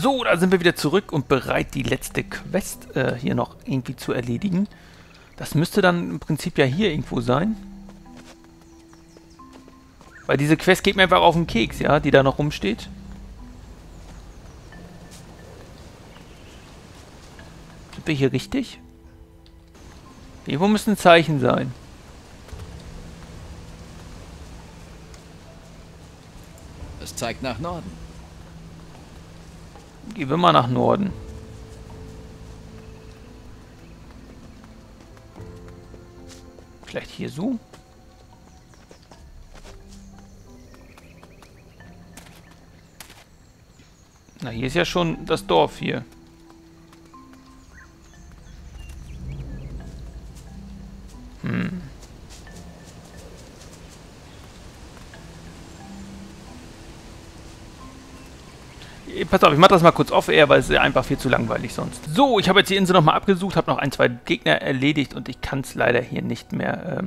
So, da sind wir wieder zurück und bereit, die letzte Quest hier noch irgendwie zu erledigen. Das müsste dann im Prinzip ja hier irgendwo sein. Weil diese Quest geht mir einfach auf den Keks, ja, die da noch rumsteht. Sind wir hier richtig? Irgendwo müssen Zeichen sein. Es zeigt nach Norden. Gehen wir mal nach Norden. Vielleicht hier so? Na, hier ist ja schon das Dorf hier. Pass auf, ich mach das mal kurz off-air, weil es ist ja einfach viel zu langweilig sonst. So, ich habe jetzt die Insel nochmal abgesucht, habe noch ein, zwei Gegner erledigt und ich kann es leider hier nicht mehr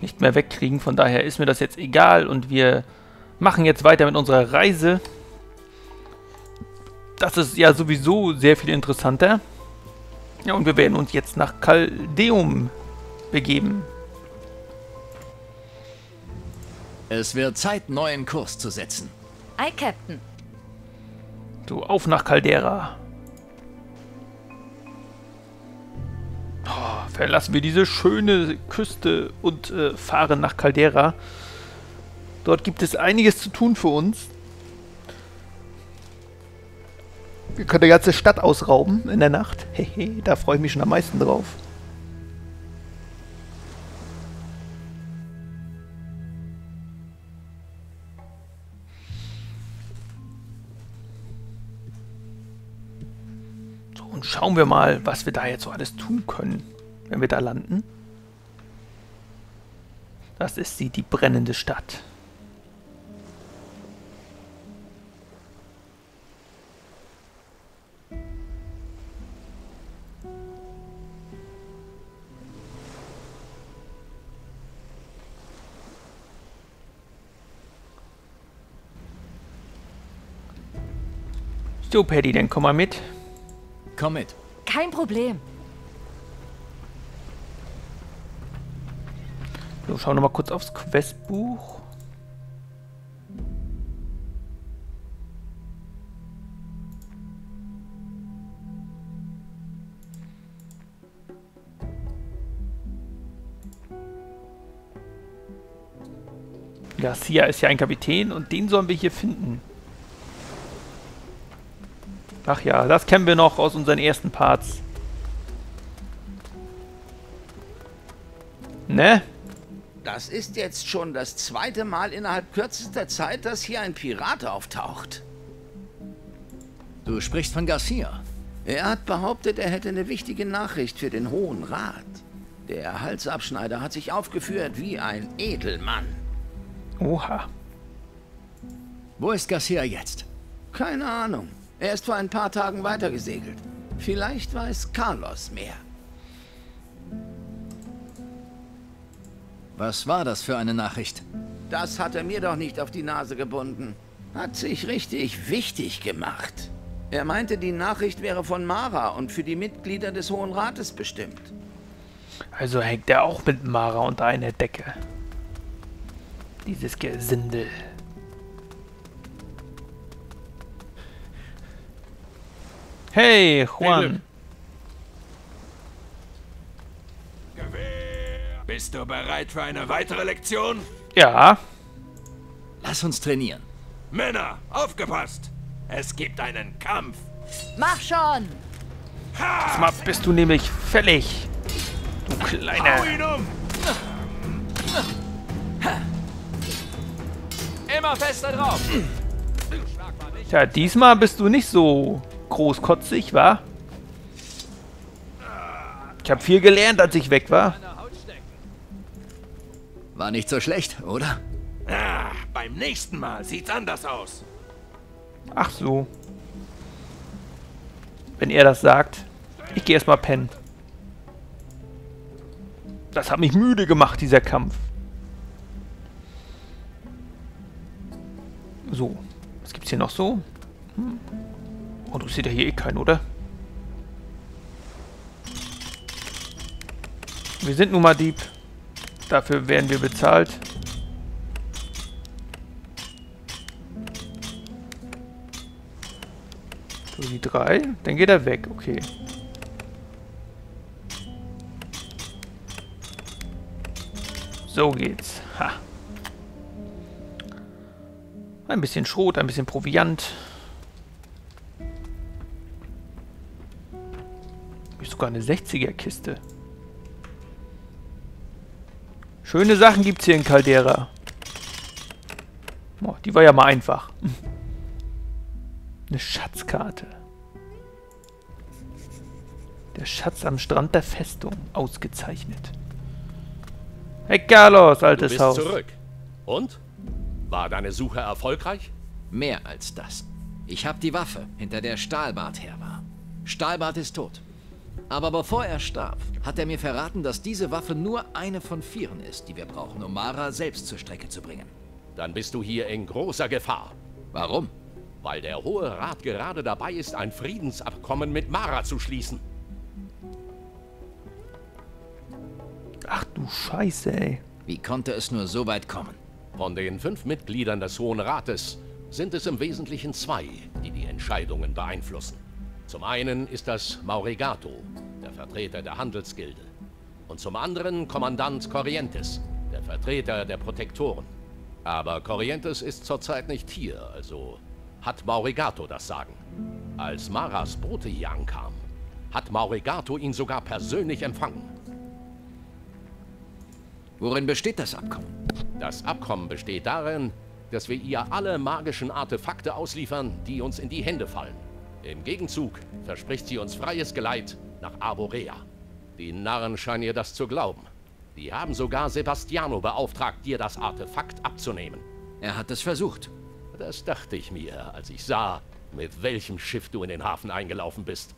wegkriegen. Von daher ist mir das jetzt egal und wir machen jetzt weiter mit unserer Reise. Das ist ja sowieso sehr viel interessanter. Ja, und wir werden uns jetzt nach Caldeum begeben. Es wird Zeit, neuen Kurs zu setzen. Ei, Captain. So, auf nach Caldera. Oh, verlassen wir diese schöne Küste und fahren nach Caldera. Dort gibt es einiges zu tun für uns. Wir können die ganze Stadt ausrauben in der Nacht. Hehe, da freue ich mich schon am meisten drauf. Und schauen wir mal, was wir da jetzt so alles tun können, wenn wir da landen. Das ist sie, die brennende Stadt. So, Patty, dann komm mal mit. Komm mit. Kein Problem. So, schauen wir mal kurz aufs Questbuch. Garcia ist ja ein Kapitän und den sollen wir hier finden. Ach ja, das kennen wir noch aus unseren ersten Parts. Ne? Das ist jetzt schon das zweite Mal innerhalb kürzester Zeit, dass hier ein Pirat auftaucht. Du sprichst von Garcia. Er hat behauptet, er hätte eine wichtige Nachricht für den Hohen Rat. Der Halsabschneider hat sich aufgeführt wie ein Edelmann. Oha. Wo ist Garcia jetzt? Keine Ahnung. Er ist vor ein paar Tagen weitergesegelt. Vielleicht weiß Carlos mehr. Was war das für eine Nachricht? Das hat er mir doch nicht auf die Nase gebunden. Hat sich richtig wichtig gemacht. Er meinte, die Nachricht wäre von Mara und für die Mitglieder des Hohen Rates bestimmt. Also hängt er auch mit Mara unter einer Decke. Dieses Gesindel. Hey, Juan. Bist du bereit für eine weitere Lektion? Ja. Lass uns trainieren. Männer, aufgepasst! Es gibt einen Kampf. Mach schon! Diesmal bist du nämlich fällig. Du Kleiner. Hau ihn um! Immer fester drauf. Tja, diesmal bist du nicht so großkotzig, war. Ich habe viel gelernt, als ich weg war. War nicht so schlecht, oder? Ah, beim nächsten Mal sieht's anders aus. Ach so. Wenn er das sagt. Ich gehe erstmal pennen. Das hat mich müde gemacht, dieser Kampf. So. Was gibt's hier noch so? oben sieht er hier eh keinen, oder? Wir sind nun mal Dieb. Dafür werden wir bezahlt. So, die 3. Dann geht er weg. Okay. So geht's. Ha. Ein bisschen Schrot, ein bisschen Proviant. Hier ist sogar eine 60er-Kiste. Schöne Sachen gibt's hier in Caldera. Oh, die war ja mal einfach. Eine Schatzkarte. Der Schatz am Strand der Festung. Ausgezeichnet. Hey Carlos, altes Haus. Du bist zurück. Und? War deine Suche erfolgreich? Mehr als das. Ich habe die Waffe, hinter der Stahlbart her war. Stahlbart ist tot. Aber bevor er starb, hat er mir verraten, dass diese Waffe nur eine von 4 ist, die wir brauchen, um Mara selbst zur Strecke zu bringen. Dann bist du hier in großer Gefahr. Warum? Weil der Hohe Rat gerade dabei ist, ein Friedensabkommen mit Mara zu schließen. Ach du Scheiße, ey. Wie konnte es nur so weit kommen? Von den 5 Mitgliedern des Hohen Rates sind es im Wesentlichen 2, die die Entscheidungen beeinflussen. Zum einen ist das Mauregato, der Vertreter der Handelsgilde. Und zum anderen Kommandant Corrientes, der Vertreter der Protektoren. Aber Corrientes ist zurzeit nicht hier, also hat Mauregato das Sagen. Als Maras Bote hier ankam, hat Mauregato ihn sogar persönlich empfangen. Worin besteht das Abkommen? Das Abkommen besteht darin, dass wir ihr alle magischen Artefakte ausliefern, die uns in die Hände fallen. Im Gegenzug verspricht sie uns freies Geleit nach Arborea. Die Narren scheinen ihr das zu glauben. Die haben sogar Sebastiano beauftragt, dir das Artefakt abzunehmen. Er hat es versucht. Das dachte ich mir, als ich sah, mit welchem Schiff du in den Hafen eingelaufen bist.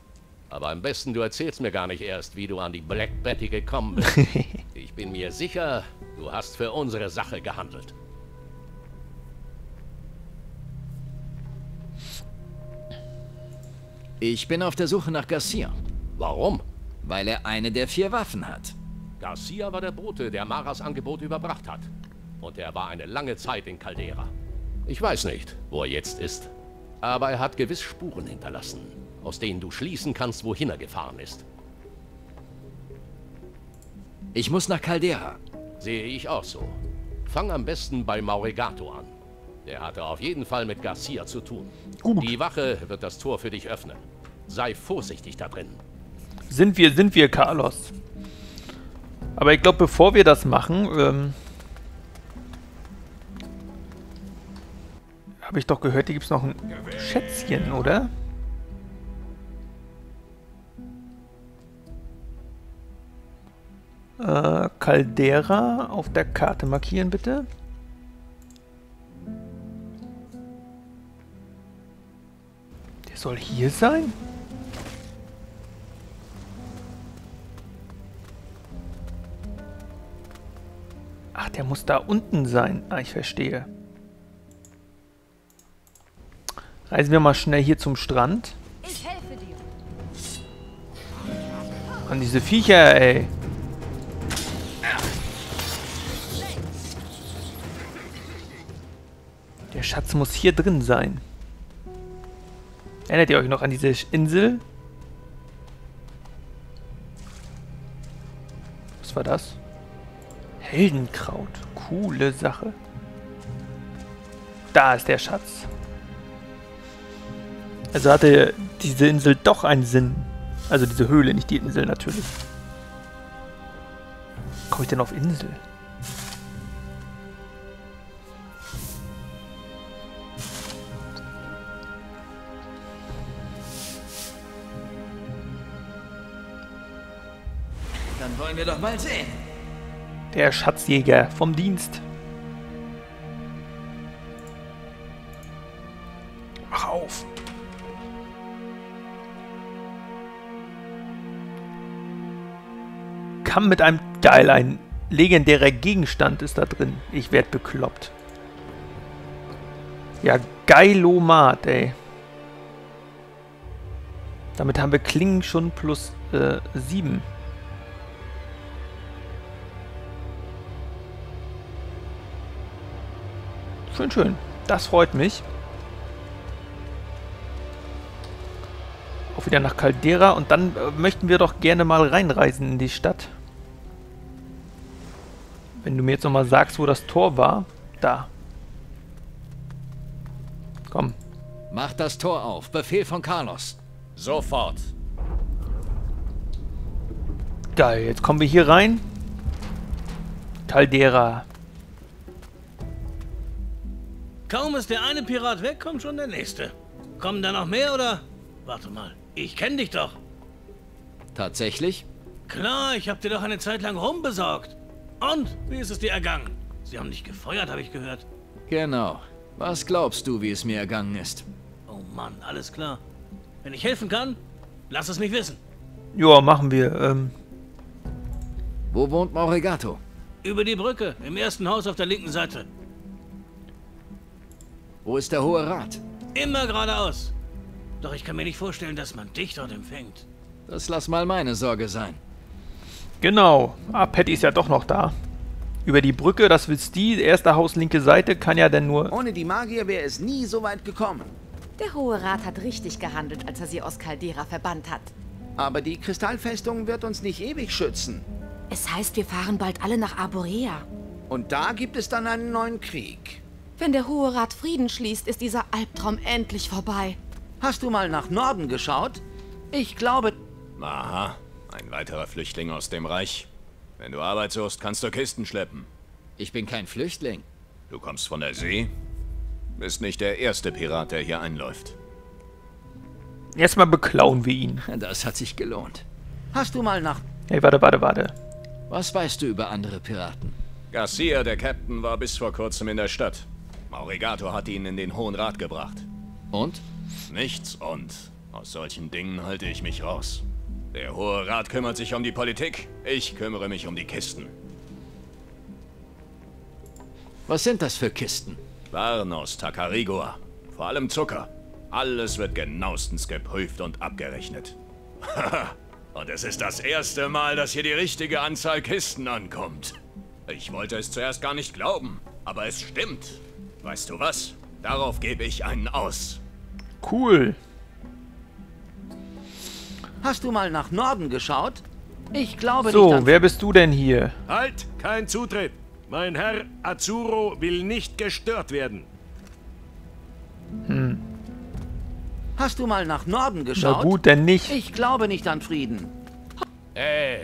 Aber am besten, du erzählst mir gar nicht erst, wie du an die Black Betty gekommen bist. Ich bin mir sicher, du hast für unsere Sache gehandelt. Ich bin auf der Suche nach Garcia. Warum? Weil er eine der 4 Waffen hat. Garcia war der Bote, der Maras Angebot überbracht hat. Und er war eine lange Zeit in Caldera. Ich weiß nicht, wo er jetzt ist. Aber er hat gewiss Spuren hinterlassen, aus denen du schließen kannst, wohin er gefahren ist. Ich muss nach Caldera. Sehe ich auch so. Fang am besten bei Mauregato an. Der hatte auf jeden Fall mit Garcia zu tun. Gut. Die Wache wird das Tor für dich öffnen. Sei vorsichtig da drin. Sind wir, Carlos. Aber ich glaube, bevor wir das machen, habe ich doch gehört, hier gibt es noch ein Schätzchen, oder? Caldera auf der Karte markieren, bitte. Soll hier sein? Ach, der muss da unten sein. Ah, ich verstehe. Reisen wir mal schnell hier zum Strand. Ich helfe dir. An diese Viecher, ey. Der Schatz muss hier drin sein. Erinnert ihr euch noch an diese Insel? Was war das? Heldenkraut. Coole Sache. Da ist der Schatz. Also hatte diese Insel doch einen Sinn. Also diese Höhle, nicht die Insel natürlich. Komme ich denn auf Insel? Wir doch mal sehen. Der Schatzjäger vom Dienst. Mach auf. Kamm mit einem Teil, ein legendärer Gegenstand ist da drin. Ich werd bekloppt. Ja, Geilomat, ey. Damit haben wir Klingen schon plus 7. Schön, schön. Das freut mich. Auch wieder nach Caldera. Und dann möchten wir doch gerne mal reinreisen in die Stadt. Wenn du mir jetzt nochmal sagst, wo das Tor war. Da. Komm. Mach das Tor auf. Befehl von Carlos. Sofort. Geil, jetzt kommen wir hier rein. Caldera. Kaum ist der eine Pirat weg, kommt schon der nächste. Kommen da noch mehr, oder? Warte mal, ich kenne dich doch. Tatsächlich? Klar, ich habe dir doch eine Zeit lang rumbesorgt. Und, wie ist es dir ergangen? Sie haben dich gefeuert, habe ich gehört. Genau. Was glaubst du, wie es mir ergangen ist? Oh Mann, alles klar. Wenn ich helfen kann, lass es mich wissen. Joa, machen wir. Wo wohnt Mauregato? Über die Brücke, im ersten Haus auf der linken Seite. Wo ist der Hohe Rat? Immer geradeaus. Doch ich kann mir nicht vorstellen, dass man dich dort empfängt. Das lass mal meine Sorge sein. Genau. Ah, Patty ist ja doch noch da. Über die Brücke, das willst die. Erster Haus, linke Seite, kann ja denn nur... Ohne die Magier wäre es nie so weit gekommen. Der Hohe Rat hat richtig gehandelt, als er sie aus Caldera verbannt hat. Aber die Kristallfestung wird uns nicht ewig schützen. Es heißt, wir fahren bald alle nach Arborea. Und da gibt es dann einen neuen Krieg. Wenn der Hohe Rat Frieden schließt, ist dieser Albtraum endlich vorbei. Hast du mal nach Norden geschaut? Ich glaube... Aha, ein weiterer Flüchtling aus dem Reich. Wenn du Arbeit suchst, kannst du Kisten schleppen. Ich bin kein Flüchtling. Du kommst von der See? Bist nicht der erste Pirat, der hier einläuft. Erstmal beklauen wir ihn. Das hat sich gelohnt. Hast du mal nach... Hey, warte. Was weißt du über andere Piraten? Garcia, der Captain, war bis vor kurzem in der Stadt. Mauregato hat ihn in den Hohen Rat gebracht. Und? Nichts und. Aus solchen Dingen halte ich mich raus. Der Hohe Rat kümmert sich um die Politik, ich kümmere mich um die Kisten. Was sind das für Kisten? Waren aus Tacarigua. Vor allem Zucker. Alles wird genauestens geprüft und abgerechnet. Und es ist das erste Mal, dass hier die richtige Anzahl Kisten ankommt. Ich wollte es zuerst gar nicht glauben, aber es stimmt. Weißt du was? Darauf gebe ich einen aus. Cool. Hast du mal nach Norden geschaut? Ich glaube nicht. So, wer bist du denn hier? Halt, kein Zutritt. Mein Herr Azzurro will nicht gestört werden. Hm. Hast du mal nach Norden geschaut? Na gut, denn nicht. Ich glaube nicht an Frieden. Ey,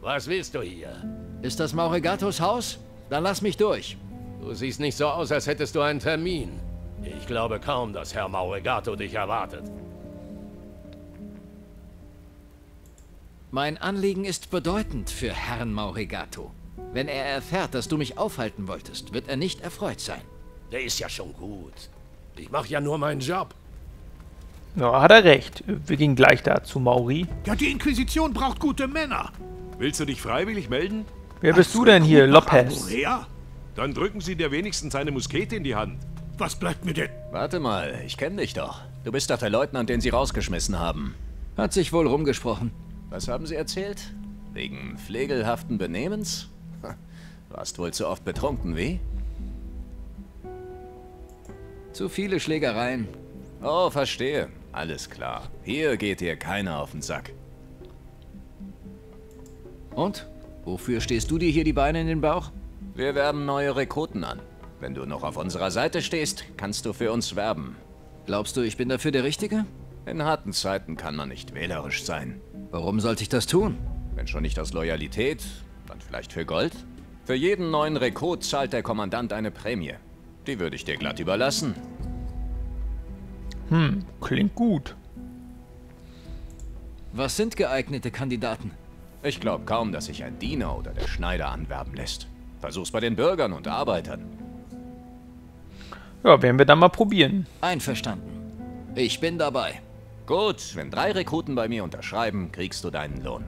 was willst du hier? Ist das Mauregatos Haus? Dann lass mich durch. Du siehst nicht so aus, als hättest du einen Termin. Ich glaube kaum, dass Herr Mauregato dich erwartet. Mein Anliegen ist bedeutend für Herrn Mauregato. Wenn er erfährt, dass du mich aufhalten wolltest, wird er nicht erfreut sein. Der ist ja schon gut. Ich mache ja nur meinen Job. Ja, hat er recht. Wir gehen gleich da zu Mauri. Ja, die Inquisition braucht gute Männer. Willst du dich freiwillig melden? Wer bist du denn hier, Lopez? Dann drücken sie dir wenigstens eine Muskete in die Hand. Was bleibt mir denn? Warte mal, ich kenne dich doch. Du bist doch der Leutnant, den sie rausgeschmissen haben. Hat sich wohl rumgesprochen. Was haben sie erzählt? Wegen pflegelhaften Benehmens? Warst wohl zu oft betrunken, wie? Zu viele Schlägereien. Oh, verstehe. Alles klar. Hier geht dir keiner auf den Sack. Und? Wofür stehst du dir hier die Beine in den Bauch? Wir werben neue Rekruten an. Wenn du noch auf unserer Seite stehst, kannst du für uns werben. Glaubst du, ich bin dafür der Richtige? In harten Zeiten kann man nicht wählerisch sein. Warum sollte ich das tun? Wenn schon nicht aus Loyalität, dann vielleicht für Gold? Für jeden neuen Rekrut zahlt der Kommandant eine Prämie. Die würde ich dir glatt überlassen. Hm, klingt gut. Was sind geeignete Kandidaten? Ich glaube kaum, dass sich ein Diener oder der Schneider anwerben lässt. Versuch's bei den Bürgern und Arbeitern. Ja, werden wir dann mal probieren. Einverstanden. Ich bin dabei. Gut, wenn 3 Rekruten bei mir unterschreiben, kriegst du deinen Lohn.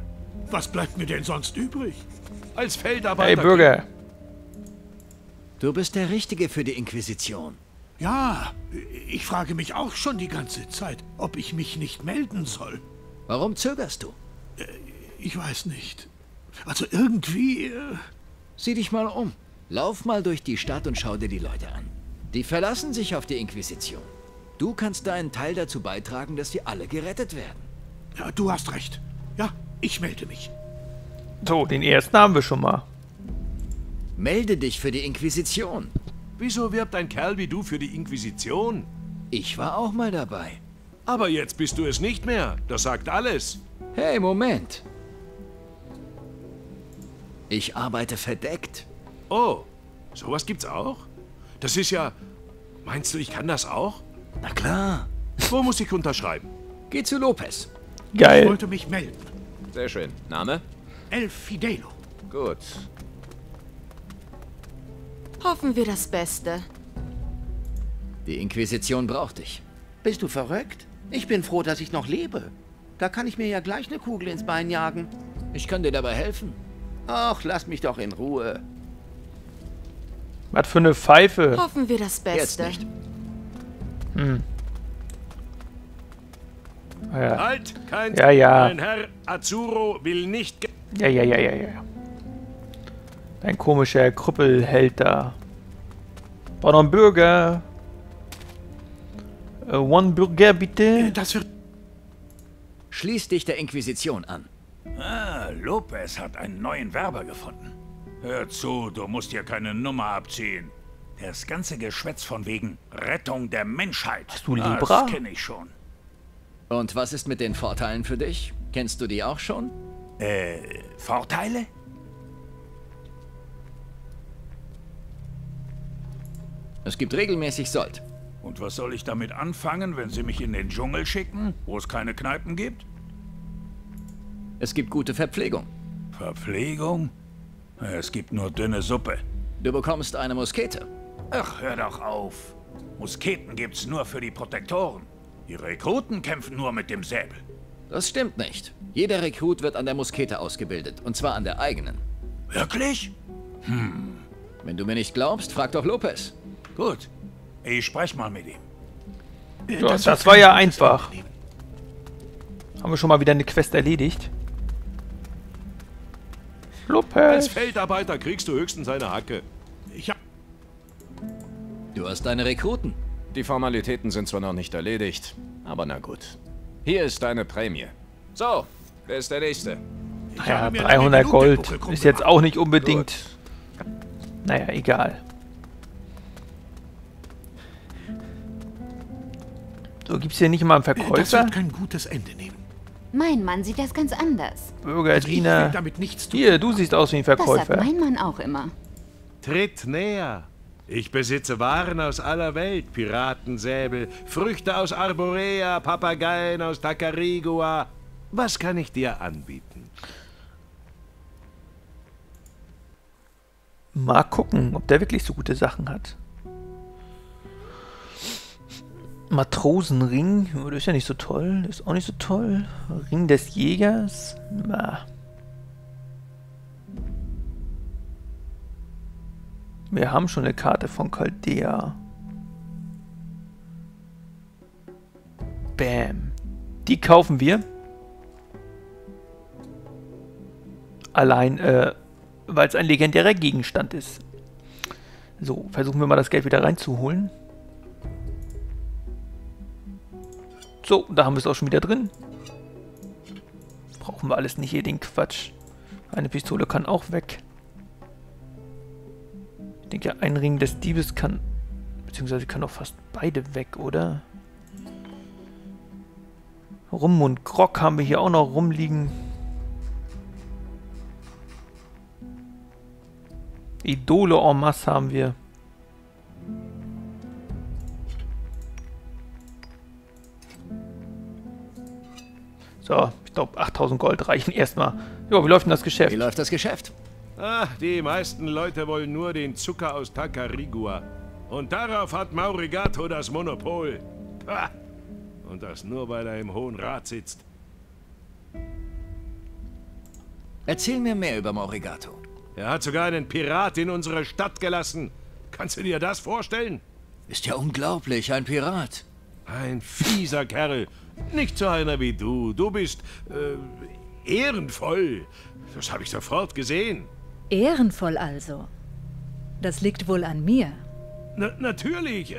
Was bleibt mir denn sonst übrig? Als Feldarbeiter... Hey, Bürger! Du bist der Richtige für die Inquisition. Ja, ich frage mich auch schon die ganze Zeit, ob ich mich nicht melden soll. Warum zögerst du? Ich weiß nicht. Also irgendwie... Sieh dich mal um. Lauf mal durch die Stadt und schau dir die Leute an. Die verlassen sich auf die Inquisition. Du kannst deinen Teil dazu beitragen, dass sie alle gerettet werden. Ja, du hast recht. Ja, ich melde mich. So, den ersten haben wir schon mal. Melde dich für die Inquisition. Wieso wirbt ein Kerl wie du für die Inquisition? Ich war auch mal dabei. Aber jetzt bist du es nicht mehr. Das sagt alles. Hey, Moment. Ich arbeite verdeckt. Oh, sowas gibt's auch? Das ist ja... Meinst du, ich kann das auch? Na klar. Wo muss ich unterschreiben? Geh zu Lopez. Geil. Ich wollte mich melden. Sehr schön. Name? El Fidelo. Gut. Hoffen wir das Beste. Die Inquisition braucht dich. Bist du verrückt? Ich bin froh, dass ich noch lebe. Da kann ich mir ja gleich eine Kugel ins Bein jagen. Ich kann dir dabei helfen. Ach, lass mich doch in Ruhe. Was für eine Pfeife. Hoffen wir das Beste. Jetzt nicht. Hm. Ah, ja. Halt, kein ja, ja. Mein Herr Azzurro will nicht... Ja. Ein komischer Krüppelheld da. Braucht noch einen Bürger. One Bürger, bitte. Das wird... Schließ dich der Inquisition an. Ah, Lopez hat einen neuen Werber gefunden. Hör zu, du musst hier keine Nummer abziehen. Das ganze Geschwätz von wegen Rettung der Menschheit. Hast du Libra? Das kenne ich schon. Und was ist mit den Vorteilen für dich? Kennst du die auch schon? Vorteile? Es gibt regelmäßig Sold. Und was soll ich damit anfangen, wenn sie mich in den Dschungel schicken, wo es keine Kneipen gibt? Es gibt gute Verpflegung. Verpflegung? Es gibt nur dünne Suppe. Du bekommst eine Muskete. Ach, hör doch auf. Musketen gibt's nur für die Protektoren. Die Rekruten kämpfen nur mit dem Säbel. Das stimmt nicht. Jeder Rekrut wird an der Muskete ausgebildet, und zwar an der eigenen. Wirklich? Hm. Wenn du mir nicht glaubst, frag doch Lopez. Gut. Ich sprech mal mit ihm. Das war ja einfach. Haben wir schon mal wieder eine Quest erledigt? Lopez. Als Feldarbeiter kriegst du höchstens eine Hacke. Ich hab... Du hast deine Rekruten. Die Formalitäten sind zwar noch nicht erledigt, aber na gut. Hier ist deine Prämie. So, wer ist der Nächste? Ja, 300 Gold ist jetzt auch nicht unbedingt... Gut. Naja, egal. So, gibt's hier nicht mal einen Verkäufer? Das wird kein gutes Ende nehmen. Mein Mann sieht das ganz anders. Bürger Gina, hier, du siehst aus wie ein Verkäufer. Das sagt mein Mann auch immer. Tritt näher. Ich besitze Waren aus aller Welt, Piratensäbel, Früchte aus Arborea, Papageien aus Tacarigua. Was kann ich dir anbieten? Mal gucken, ob der wirklich so gute Sachen hat. Matrosenring, das ist ja nicht so toll, das ist auch nicht so toll. Ring des Jägers, na. Wir haben schon eine Karte von Caldera. Bam. Die kaufen wir. Allein, weil es ein legendärer Gegenstand ist. So, versuchen wir mal das Geld wieder reinzuholen. So, da haben wir es auch schon wieder drin. Brauchen wir alles nicht hier, den Quatsch. Eine Pistole kann auch weg. Ich denke, ein Ring des Diebes kann... Beziehungsweise kann auch fast beide weg, oder? Rum und Grog haben wir hier auch noch rumliegen. Idole en masse haben wir. So, ich glaube 8000 Gold reichen erstmal. Jo, wie läuft denn das Geschäft? Wie läuft das Geschäft? Ach, die meisten Leute wollen nur den Zucker aus Tacarigua. Und darauf hat Mauregato das Monopol. Pah. Und das nur, weil er im Hohen Rat sitzt. Erzähl mir mehr über Mauregato. Er hat sogar einen Pirat in unsere Stadt gelassen. Kannst du dir das vorstellen? Ist ja unglaublich, ein Pirat. Ein fieser Kerl. Nicht so einer wie du. Du bist ehrenvoll. Das habe ich sofort gesehen. Ehrenvoll also? Das liegt wohl an mir. Natürlich.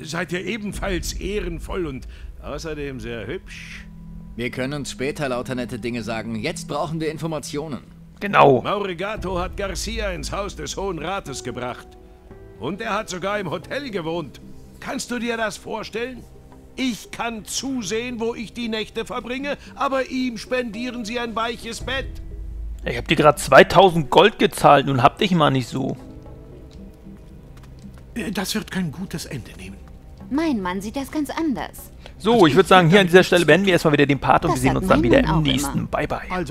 Seid ihr ebenfalls ehrenvoll und außerdem sehr hübsch. Wir können uns später lauter nette Dinge sagen. Jetzt brauchen wir Informationen. Genau. Mauregato hat Garcia ins Haus des Hohen Rates gebracht. Und er hat sogar im Hotel gewohnt. Kannst du dir das vorstellen? Ich kann zusehen, wo ich die Nächte verbringe, aber ihm spendieren sie ein weiches Bett. Ich hab dir gerade 2000 Gold gezahlt, nun hab dich mal nicht so. Das wird kein gutes Ende nehmen. Mein Mann sieht das ganz anders. So, ich würde sagen, hier an dieser Stelle beenden wir erstmal wieder den Part und wir sehen uns dann wieder im nächsten. Bye, bye.